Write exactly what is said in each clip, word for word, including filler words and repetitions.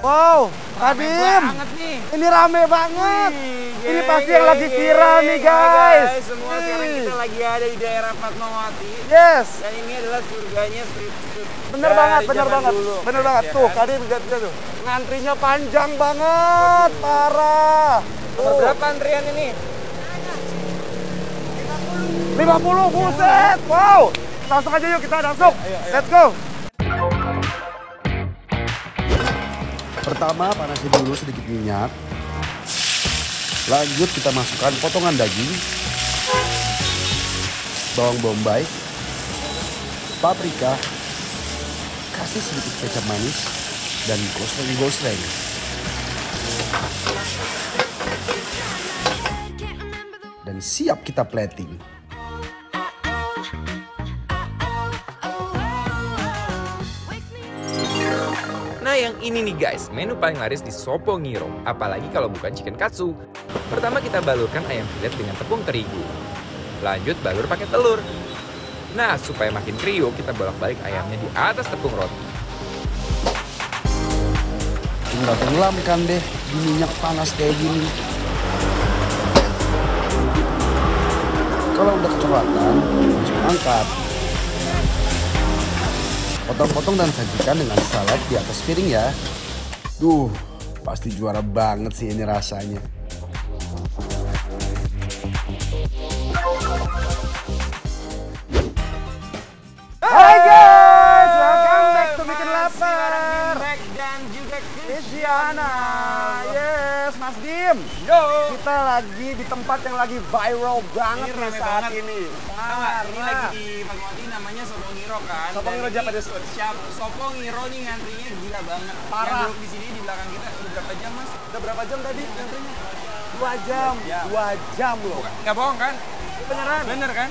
Wow, Kadim, ini rame banget. Wih, ini pasti yang lagi viral nih guys. Nah, guys semua Wih. Sekarang kita lagi ada di daerah Fatmawati. Yes. Dan ini adalah surganya street food. Bener banget, bener banget, dulu. bener ya, banget. Ya, tuh, kan? Kadim lihat tuh. Ngantrinya panjang banget, Waduh. parah. Nomor berapa antrian ini? lima puluh, buset, wow. Langsung aja yuk kita langsung. Ayo, ayo. Let's go. Pertama, panasin dulu sedikit minyak. Lanjut kita masukkan potongan daging, bawang bombay, paprika, kasih sedikit kecap manis, dan gosreng-gosreng. Dan siap kita plating. Nah yang ini nih guys, menu paling laris di Sopongiro, apalagi kalau bukan chicken katsu. Pertama kita balurkan ayam filet dengan tepung terigu. Lanjut balur pakai telur. Nah supaya makin kriuk, kita bolak-balik ayamnya di atas tepung roti. Tinggal tenggelamkan deh di minyak panas kayak gini. Kalau udah kecoklatan, langsung angkat. Potong-potong dan sajikan dengan salad di atas piring ya. Duh, pasti juara banget sih ini rasanya. Hai guys, welcome back to Bikin Laper. Dan juga Kristiana. Yes, Mas Dim. Yo. Kita lagi di tempat yang lagi viral banget nih saat banget. ini. Parah. Ini lagi di Panggodi namanya Sopongiro kan. Sopongiro Japan Desert. Sopongiro nih ngantrinya gila banget. Parah. Yang di sini di belakang kita udah berapa jam Mas? Udah berapa jam tadi ngantrinya? dua jam. dua jam loh. Enggak bohong kan? Beneran. Bener kan?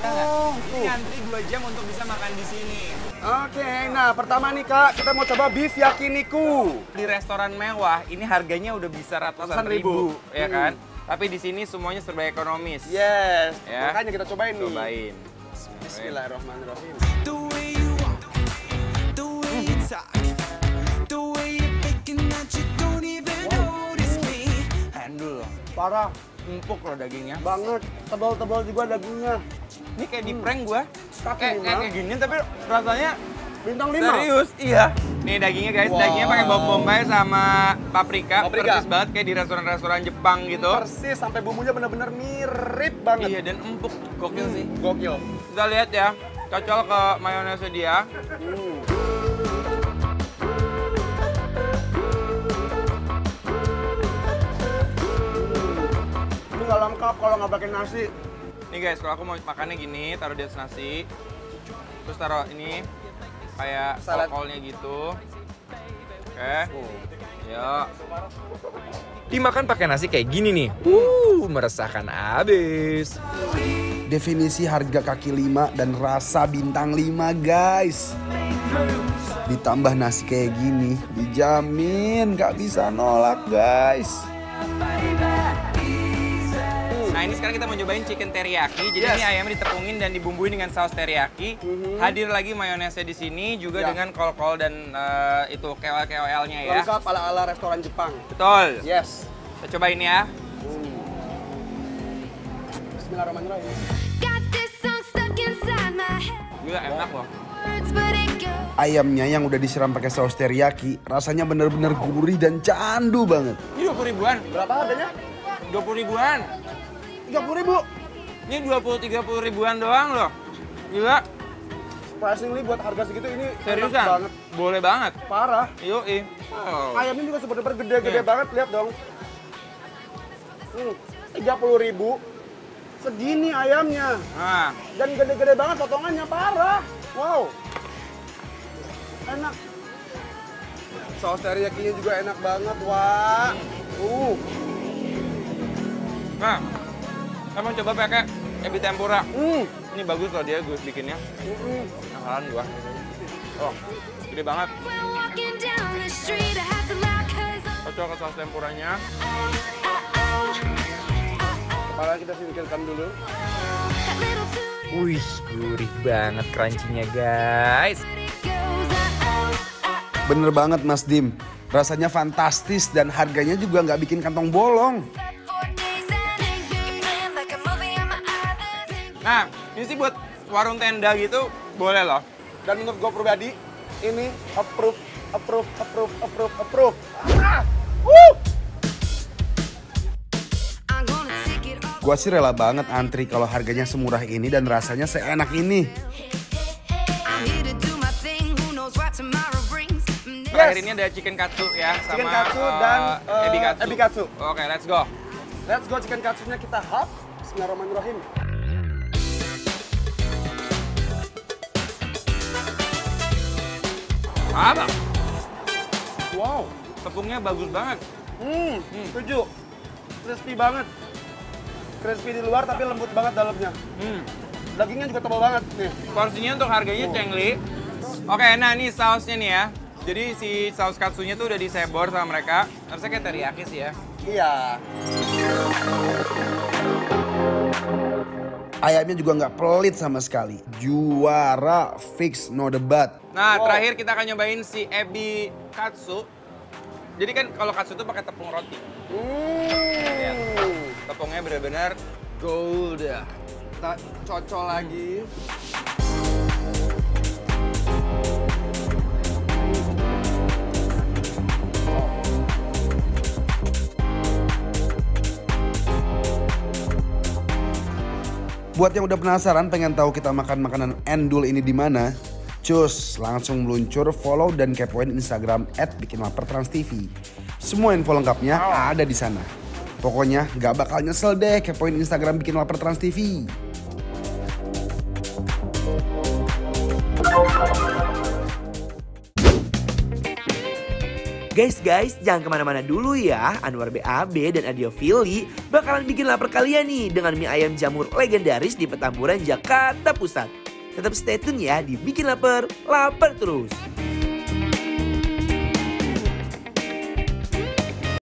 Oh, ini antri dua jam untuk bisa makan di sini. Oke, okay, nah pertama nih Kak, kita mau coba beef yakiniku. Di restoran mewah, ini harganya udah bisa ratusan ribu, ribu. ya kan? Hmm. Tapi di sini semuanya serba ekonomis. Yes, ya. Makanya kita cobain, cobain. nih. Cobain. Bismillahirrahmanirrahim. Handul. Parah, empuk loh dagingnya. Banget, tebal-tebal juga dagingnya. Ini kayak di prank gue, kayak kayak gini tapi rasanya bintang lima. Serius, iya. Nih dagingnya guys, wow. dagingnya pakai bawang bombay sama paprika, paprika. Persis banget kayak di restoran-restoran Jepang gitu. Persis, sampai bumbunya benar-benar mirip banget. Iya dan empuk, gokil hmm. sih. Gokil. Kita lihat ya, cocol ke mayonesnya dia. Hmm. Ini nggak lengkap kalau nggak pakai nasi. Nih guys, kalau aku mau makannya gini, taruh di atas nasi. Terus taruh ini kayak salkolnya gitu. Oke. Okay. Uh. Ya. Dimakan pakai nasi kayak gini nih. Uh, meresahkan abis. Definisi harga kaki lima dan rasa bintang lima, guys. Ditambah nasi kayak gini, dijamin gak bisa nolak, guys. Nah ini sekarang kita mau cobain chicken teriyaki. Jadi yes. ini ayamnya ditepungin dan dibumbuin dengan saus teriyaki. Mm-hmm. Hadir lagi mayonesnya di sini juga ya. dengan kol-kol dan uh, itu K O L-K O L-nya ya. Lengkap ala-ala restoran Jepang. Betul. Yes. Kita cobain ya. Mm. Bismillahirrahmanirrahim. Gila enak loh. Ayamnya yang udah disiram pakai saus teriyaki rasanya bener-bener gurih dan candu banget. Ini dua puluh ribuan. Berapa harganya? dua puluh ribuan. tiga puluh ribu. Ini dua puluh tiga puluh ribuan doang loh. Gila. Surprisingly buat harga segitu ini seriusan banget. Boleh banget. Parah. Yoi. Oh. Ayamnya juga sebenarnya gede-gede banget, lihat dong. Hmm, tiga puluh ribu. Segini ayamnya. Nah. Dan gede-gede banget potongannya, parah. Wow. Enak. Saus teriyakinya juga enak banget, wah. Uh. Nah. Saya mau coba pakai ebi tempura. Mm. Ini bagus loh dia, gue bikinnya. Mm. Nakalan gua. Oh, gede banget. Cocok ke saus tempuranya. Kepala kita singkirkan dulu. Wih, gurih banget crunchy-nya guys. Bener banget Mas Dim. Rasanya fantastis dan harganya juga nggak bikin kantong bolong. Nah, ini sih buat warung tenda gitu boleh loh. Dan menurut gue pribadi, ini approve, approve, approve, approve, approve. Ah! Uh! Gue sih rela banget antri kalau harganya semurah ini dan rasanya seenak ini. Terakhir yes. Ini ada chicken katsu ya, chicken sama katsu dan uh, ebi katsu. Ebi katsu. Oke, okay, let's go. Let's go chicken katsunya kita hap. Bismillahirrahmanirrahim. Apa? Wow, tepungnya bagus banget. Hmm, setuju. Crispy banget. Crispy di luar tapi lembut banget dalamnya. Hmm. Dagingnya juga tebal banget nih. Porsinya untuk harganya oh. Cengli. Oke, nah ini sausnya nih ya. Jadi si saus katsunya tuh udah disebor sama mereka. Harusnya kayak teriyaki sih ya. Iya. Ayamnya juga nggak pelit sama sekali. Juara fix, no debat. Nah, wow. Terakhir kita akan nyobain si ebi katsu. Jadi kan kalau katsu tuh pakai tepung roti. Hmm. Tepungnya benar-benar gold. Kita cocol lagi. Buat yang udah penasaran pengen tahu kita makan makanan endul ini di mana, cus langsung meluncur follow dan kepoin Instagram at bikin laper trans T V. Semua info lengkapnya ada di sana. Pokoknya gak bakal nyesel deh kepoin Instagram Bikin Laper Trans T V. Guys, guys, jangan kemana-mana dulu ya. Anwar B A B dan Adio Vili bakalan bikin lapar kalian nih dengan mie ayam jamur legendaris di Petamburan, Jakarta Pusat. Tetap stay tune ya di Bikin Laper, Laper Terus.